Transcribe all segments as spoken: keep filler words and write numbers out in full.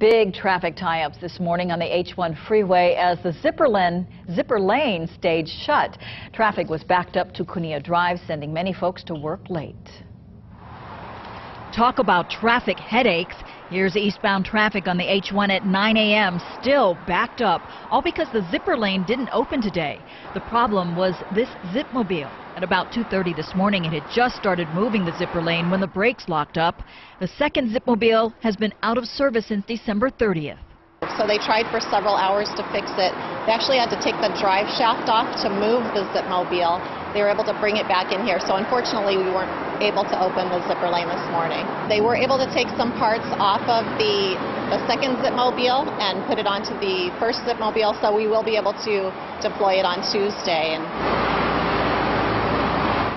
big traffic tie-ups this morning on the H one freeway as the zipper lane, zipper lane stayed shut. Traffic was backed up to KUNIA Drive, sending many folks to work late. Talk about traffic headaches. Here's eastbound traffic on the H one at nine A M still backed up, all because the zipper lane didn't open today. The problem was this Zipmobile. At about two thirty this morning, it had just started moving the zipper lane when the brakes locked up. The second Zipmobile has been out of service since December thirtieth. So they tried for several hours to fix it. They actually had to take the drive shaft off to move the Zipmobile. They were able to bring it back in here, so unfortunately we weren't able to open the zipper lane this morning. They were able to take some parts off of the, the second Zipmobile and put it onto the first Zipmobile, so we will be able to deploy it on Tuesday. And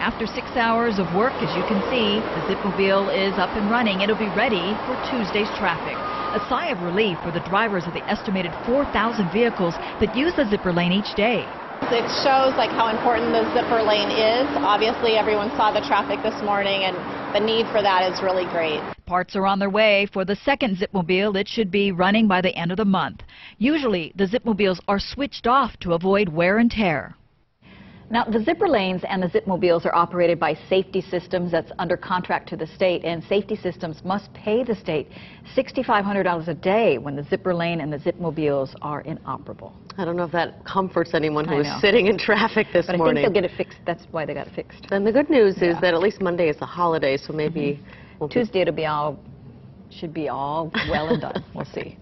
after six hours of work, as you can see, the Zipmobile is up and running. It'll be ready for Tuesday's traffic. A sigh of relief for the drivers of the estimated four thousand vehicles that use the zipper lane each day. It shows like how important the zipper lane is. Obviously, everyone saw the traffic this morning, and the need for that is really great. Parts are on their way for the second Zipmobile. It should be running by the end of the month. Usually, the Zipmobiles are switched off to avoid wear and tear. Now, the zipper lanes and the Zipmobiles are operated by Safety Systems. That's under contract to the state, and Safety Systems must pay the state six thousand five hundred dollars a day when the zipper lane and the Zipmobiles are inoperable. I don't know if that comforts anyone who is sitting in traffic this but morning. But I think they'll get it fixed. That's why they got it fixed. And the good news yeah. is that at least Monday is a holiday, so maybe mm-hmm. we'll Tuesday it'll be all, should be all well and done. We'll see.